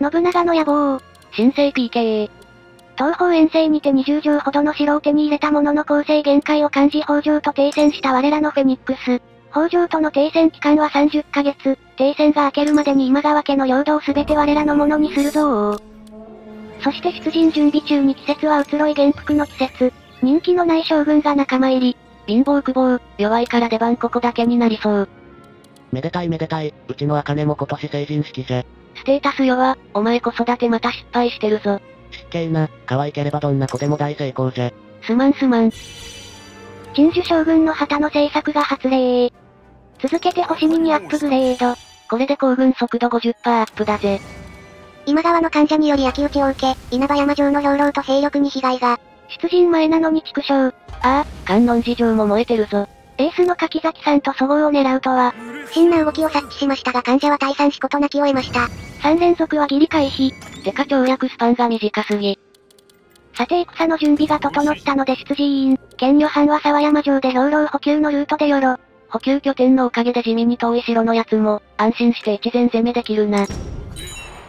信長の野望。新生 PK。東方遠征にて20条ほどの城を手に入れたものの構成限界を感じ北条と停戦した我らのフェニックス。北条との停戦期間は30ヶ月。停戦が明けるまでに今川家の領土を全て我らのものにするぞ。そして出陣準備中に季節は移ろい元服の季節。人気のない将軍が仲間入り。貧乏久保、弱いから出番ここだけになりそう。めでたいめでたい、うちの茜も今年成人式じゃ。ステータス弱、お前子育てまた失敗してるぞ。失敬な、可愛ければどんな子でも大成功じゃ。すまんすまん。鎮守将軍の旗の政策が発令。続けて星2にアップグレード。これで行軍速度 50% アップだぜ。今川の患者により焼き討ちを受け、稲葉山城の兵糧と兵力に被害が。出陣前なのに畜生。ああ、観音寺城も燃えてるぞ。エースの柿崎さんとそごうを狙うとは。不審な動きを察知しましたが患者は退散しことなきを得ました。3連続はギリ回避。てか跳躍スパンが短すぎ。さて戦の準備が整ったので出陣。剣女班は沢山城で兵糧補給のルートでよろ。補給拠点のおかげで地味に遠い城のやつも、安心して一前攻めできるな。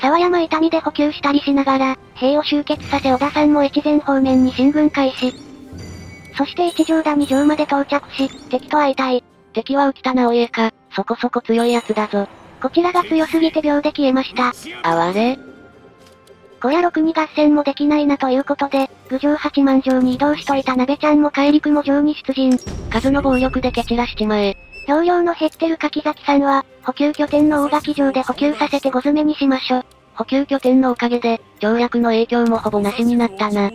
沢山痛みで補給したりしながら、兵を集結させ織田さんも越前方面に進軍開始。そして一条田二条まで到着し、敵と相対。敵は浮田直家か、そこそこ強いやつだぞ。こちらが強すぎて秒で消えました。あわれ。小屋6に合戦もできないなということで、郡上八幡城に移動しといた鍋ちゃんも帰り雲城に出陣。数の暴力で蹴散らしちまえ。容量の減ってる柿崎さんは、補給拠点の大垣城で補給させて5詰めにしましょ。補給拠点のおかげで、調略の影響もほぼなしになったな。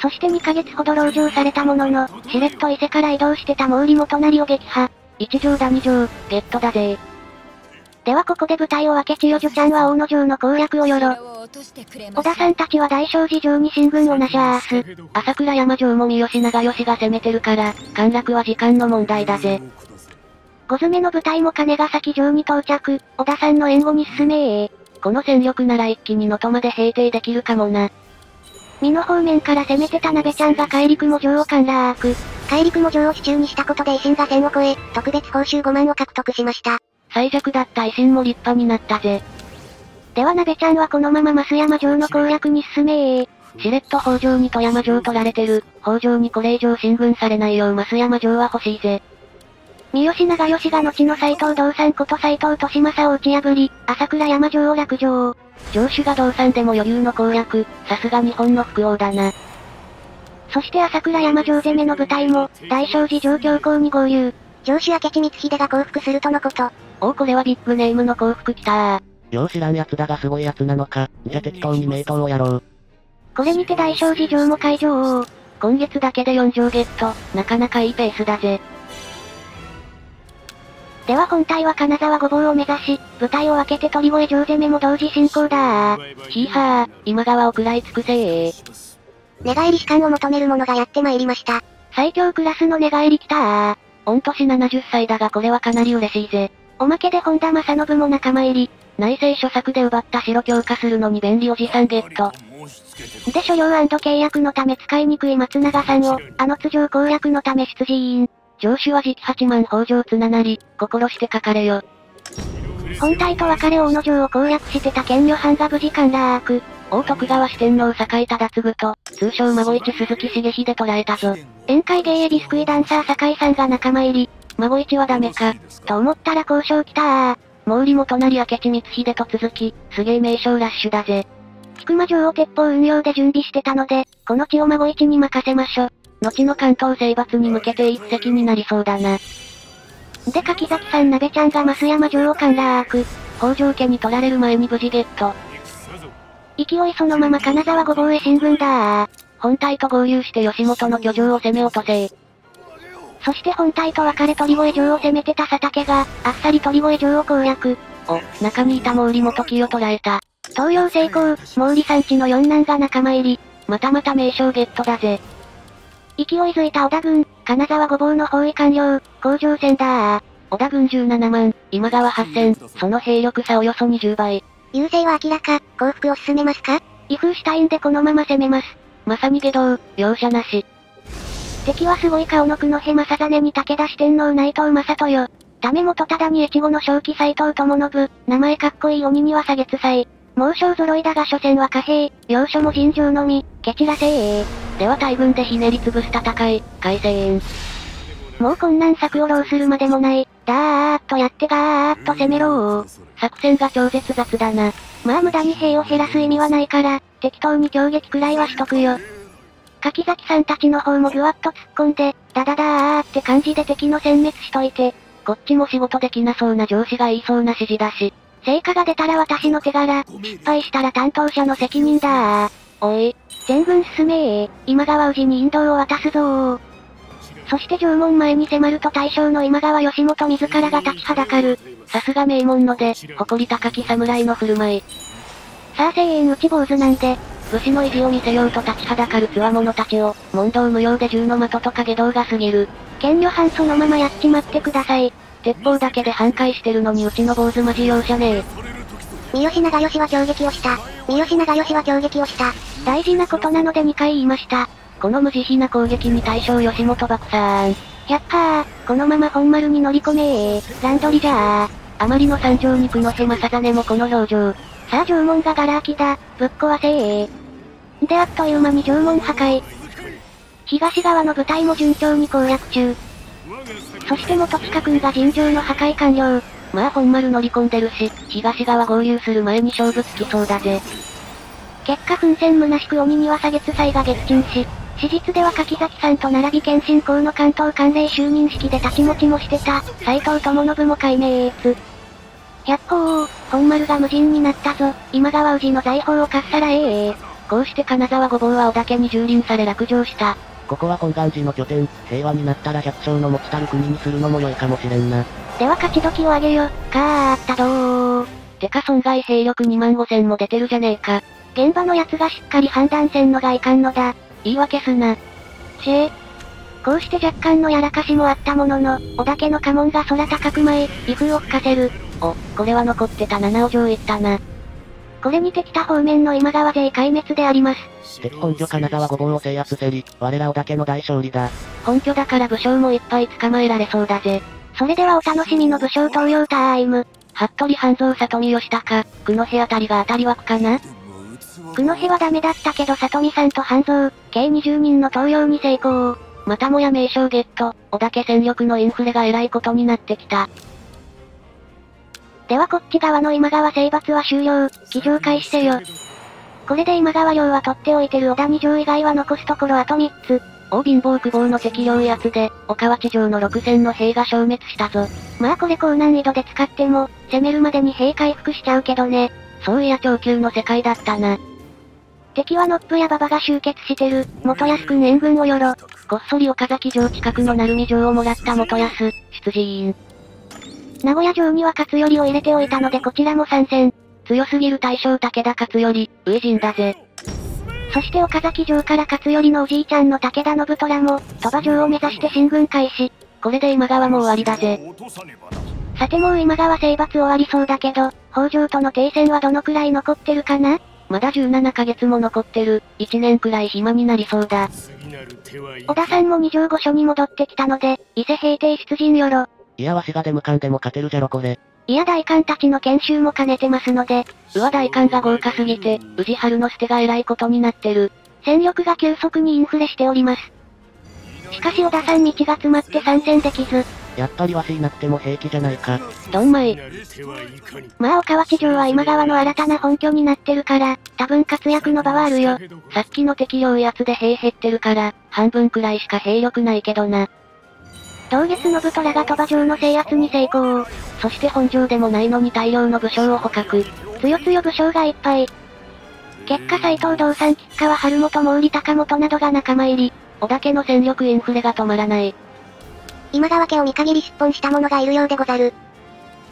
そして2ヶ月ほど籠城されたものの、しれっと伊勢から移動してた毛利元就を撃破。一条だ二条、ゲットだぜ。ではここで舞台を分け千代女ちゃんは大野城の攻略をよろ。織田さんたちは大正寺城に進軍をなしゃーす。朝倉山城も三好長吉が攻めてるから、陥落は時間の問題だぜ。5詰めの部隊も金ヶ崎城に到着、織田さんの援護に進めー。この戦力なら一気に能登まで平定できるかもな。美濃方面から攻めてた鍋ちゃんが海陸も城を陥落。海陸も城を支柱にしたことで維新が1000を超え、特別報酬5万を獲得しました。最弱だった維新も立派になったぜ。では鍋ちゃんはこのまま増山城の攻略に進めー。しれっと北条に富山城取られてる。北条にこれ以上進軍されないよう増山城は欲しいぜ。三好長吉が後の斎藤道三こと斎藤利政を打ち破り、朝倉山城を落城。城主が道三でも余裕の攻略、さすが日本の福王だな。そして朝倉山城攻めの部隊も、大正寺城強攻に合流。城主明智光秀が降伏するとのこと。おおこれはビッグネームの降伏きたー。よう知らんやつだがすごいやつなのか、じゃ適当に名刀をやろう。これにて大正寺城も開城。今月だけで4城ゲット、なかなかいいペースだぜ。では本体は金沢御坊を目指し、部隊を分けて鳥越城攻めも同時進行だー。ひーはー、今川を食らいつくせー。寝返り士官を求める者がやってまいりました。最強クラスの寝返りきたー。御年70歳だがこれはかなり嬉しいぜ。おまけで本田正信も仲間入り。内政諸策で奪った城強化するのに便利おじさんゲット。で所領&契約のため使いにくい松永さんを、あの津城攻略のため出陣。城主は直八幡北条綱成、心して書かれよ。本体と別れ大野城を攻略してた剣女藩が無事陥落。大徳川四天王酒井忠次と、通称孫一鈴木茂秀で捕らえたぞ。宴会芸エビスクイダンサー酒井さんが仲間入り。孫一はダメか、と思ったら交渉来たー。毛利元就明智光秀と続き、すげえ名将ラッシュだぜ。菊間城を鉄砲運用で準備してたので、この地を孫一に任せましょ。後の関東征伐に向けて一石になりそうだな。で柿崎さん鍋ちゃんが増山城を陥落。北条家に取られる前に無事ゲット。勢いそのまま金沢御坊へ進軍だー。本隊と合流して吉本の居城を攻め落とせー。そして本隊と別れ鳥越城を攻めてた佐竹が、あっさり鳥越城を攻略。お、中にいた毛利元清を捕らえた。投与成功、毛利さんちの四男が仲間入り。またまた名将ゲットだぜ。勢いづいた織田軍、金沢御坊の包囲完了、攻城戦だー。織田軍17万、今川8000、その兵力差およそ20倍。優勢は明らか、降伏を進めますか？威風したいんでこのまま攻めます。まさに下道、容赦なし。敵はすごい顔の九戸正実に武田四天王内藤正豊。ため元忠に越後の正気斎藤友信、名前かっこいい鬼には下月祭。猛将揃いだが所詮は貨幣、要所も尋常のみ、蹴散らせー。では大軍でひねり潰す戦い、開戦。もう困難策を浪するまでもない、だーっとやってガーっと攻めろー。作戦が超絶雑だな。まあ無駄に兵を減らす意味はないから、適当に強撃くらいはしとくよ。柿崎さんたちの方もぐわっと突っ込んで、ダダダーって感じで敵の殲滅しといて、こっちも仕事できなそうな上司が言いそうな指示だし、成果が出たら私の手柄、失敗したら担当者の責任だー。おい、全軍進めー、今川氏に引導を渡すぞー。そして城門前に迫ると大将の今川義元自らが立ちはだかる。さすが名門ので、誇り高き侍の振る舞い。さあ声援打ち坊主なんで、武士の意地を見せようと立ちはだかる強者たちを、問答無用で銃の的と影動が過ぎる。剣旅班そのままやっちまってください。鉄砲だけで半壊してるのにうちの坊主マジ容赦ねえ。三好長吉は強撃をした。三好長吉は強撃をした。大事なことなので2回言いました。この無慈悲な攻撃に大将吉本爆散。100%、このまま本丸に乗り込めー。乱取りじゃー。あまりの惨状に久野瀬正実もこの表情。さあ城門がガラ空きだ、ぶっ壊せー。であっという間に城門破壊。東側の部隊も順調に攻略中。そして元塚君が尋常の破壊完了。まあ本丸乗り込んでるし、東側合流する前に勝負つきそうだぜ。結果奮戦虚しく鬼には左月祭が撃沈し、史実では柿崎さんと並び謙信公の関東管領就任式で立ち持ちもしてた、斎藤友信も改名越。百歩王、本丸が無人になったぞ、今川氏の財宝をかっさらえー。こうして金沢御坊は織田家に蹂躙され落城した。ここは本願寺の拠点、平和になったら百姓の持ちたる国にするのも良いかもしれんな。では勝ち時をあげよ、かーったどー。てか損害兵力25000も出てるじゃねえか。現場の奴がしっかり判断せんのがいかんのだ。言い訳すな。シェー。こうして若干のやらかしもあったものの、織田家の家紋が空高く舞い、威風を吹かせる。お、これは残ってた七尾城行ったな。これにて北方面の今川勢壊滅であります。敵本拠金沢御坊を制圧せり、我ら織田家の大勝利だ。本拠だから武将もいっぱい捕まえられそうだぜ。それではお楽しみの武将東洋ターイム。服部半蔵里見義高、九戸あたりが当たり枠かな。九戸はダメだったけど里見さんと半蔵、計20人の登用に成功。またもや名将ゲット、織田家戦力のインフレが偉いことになってきた。ではこっち側の今川征伐は終了、騎乗開始せよ。これで今川領は取っておいてる織田二条以外は残すところあと3つ。大貧乏久保の敵領やつで、お河内城の6000の兵が消滅したぞ。まあこれ高難易度で使っても、攻めるまでに兵回復しちゃうけどね。そういや超級の世界だったな。敵はノップや馬場が集結してる、元安くん援軍をよろ。こっそり岡崎城近くの鳴海城をもらった元安、出陣。名古屋城には勝頼を入れておいたのでこちらも参戦。強すぎる大将武田勝頼、初陣だぜ。そして岡崎城から勝頼のおじいちゃんの武田信虎も、鳥羽城を目指して進軍開始。これで今川も終わりだぜ。さてもう今川征伐終わりそうだけど、北条との停戦はどのくらい残ってるかな？まだ17ヶ月も残ってる。1年くらい暇になりそうだ。織田さんも二条御所に戻ってきたので、伊勢平定出陣よろ。いやわしが出向かんでも勝てるじゃろこれ。いや大官たちの研修も兼ねてますので、うわ大官が豪華すぎて、宇治春の捨てが偉いことになってる。戦力が急速にインフレしております。しかし織田さん道が詰まって参戦できず。やっぱりわしいなくても平気じゃないか。どんまい。まあ、お河内城は今川の新たな本拠になってるから、多分活躍の場はあるよ。さっきの敵領やつで兵減ってるから、半分くらいしか兵力ないけどな。同月信虎が鳥羽城の制圧に成功。そして本城でもないのに大量の武将を捕獲。強武将がいっぱい。結果斎藤道三吉川晴元毛利高元などが仲間入り。織田家の戦力インフレが止まらない。今川家を見限り出奔した者がいるようでござる。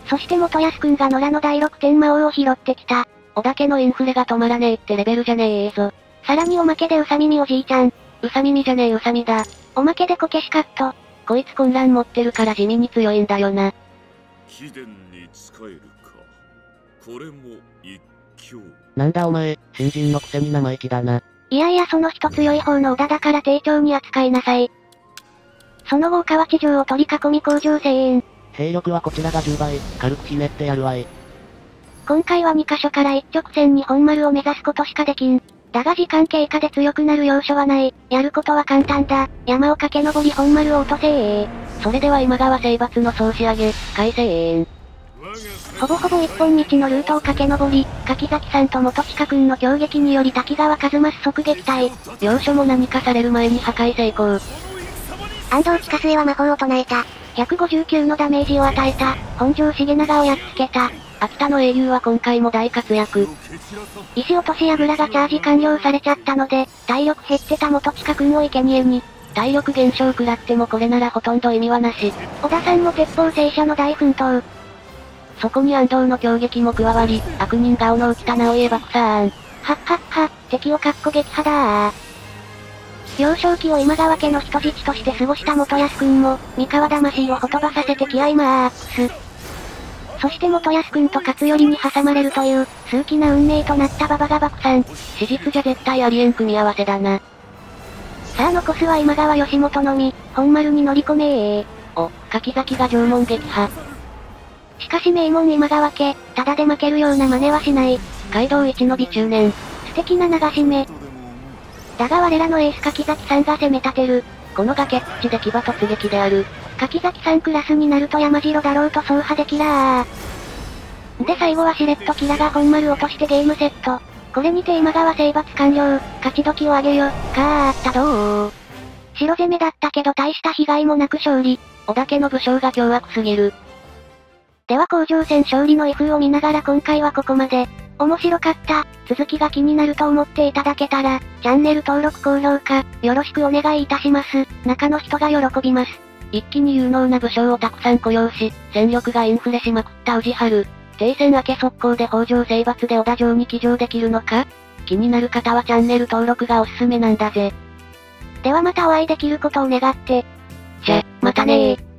そして元康くんが野良の第六天魔王を拾ってきた。織田家のインフレが止まらねえってレベルじゃねえぞ。さらにおまけでうさ耳おじいちゃん。うさ耳じゃねえうさみだ。おまけでこけしカット。こいつ混乱持ってるから地味に強いんだよな。貴殿に仕えるか。これも一興。なんだお前、新人のくせに生意気だな。いやいやその人強い方の織田だから丁重に扱いなさい。その後岡内城を取り囲み工場制援。兵力はこちらが10倍、軽くひねってやるわい。今回は2カ所から一直線に本丸を目指すことしかできん。だが時間経過で強くなる要所はない。やることは簡単だ。山を駆け上り本丸を落とせー。それでは今川征伐の総仕上げ、開戦ー。ほぼほぼ一本道のルートを駆け上り、柿崎さんと元近くんの強撃により滝川一益即撃退。要所も何かされる前に破壊成功。安藤近末は魔法を唱えた。159のダメージを与えた。本城重長をやっつけた。秋田の英雄は今回も大活躍。石落とし櫓がチャージ完了されちゃったので、体力減ってた元近くんを生贄に。体力減少食らってもこれならほとんど意味はなし。小田さんも鉄砲戦車の大奮闘。そこに安藤の強撃も加わり、悪人顔の浮田直家爆散。はっはっは、敵をかっこ撃破だー。幼少期を今川家の人質として過ごした元康くんも、三河魂をほとばさせて気合いマックス。そして元康くんと勝頼に挟まれるという、数奇な運命となった馬場が爆散。史実じゃ絶対ありえん組み合わせだな。さあ残すは今川義元のみ、本丸に乗り込めー。お、柿崎が城門撃破。しかし名門今川家、ただで負けるような真似はしない。街道一の美中年。素敵な流し目。だが我らのエース柿崎さんが攻め立てる。この崖っぷちで騎馬突撃である。柿崎さんクラスになると山城だろうと総派でキラー。で最後はしれっとキラが本丸落としてゲームセット。これにて今川征伐完了。勝ち時を上げよ。かーったどー。白攻めだったけど大した被害もなく勝利。織田家の武将が凶悪すぎる。では甲状戦勝利の威風を見ながら今回はここまで。面白かった。続きが気になると思っていただけたら、チャンネル登録高評価、よろしくお願いいたします。中の人が喜びます。一気に有能な武将をたくさん雇用し、戦力がインフレしまくった宇治春。停戦明け速攻で北条征伐で織田城に騎乗できるのか？気になる方はチャンネル登録がおすすめなんだぜ。ではまたお会いできることを願って。じゃ、またねー。